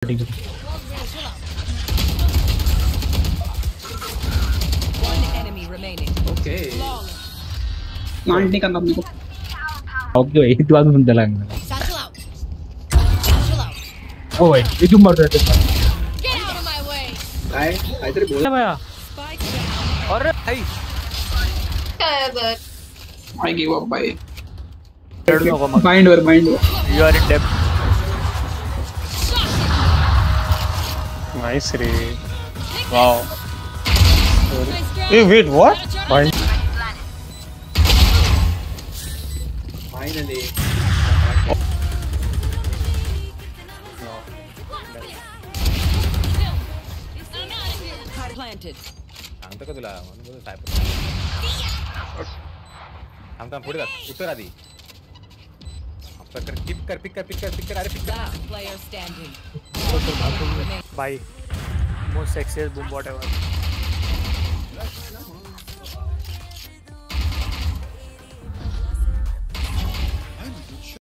Okay. Not nikan apne ko. Okay, itu baru benda lang. Oh, itu murder. Hey, इधर बोल ना भैया. अरे भाई. I give up, bye. Mind. You are in depth. Nice re. Wow. Hey, wait, what? Finally. Oh. No. Planted. I'm put it up. Uttaradi. Pick player standing. Bye. Most sexiest boom whatever.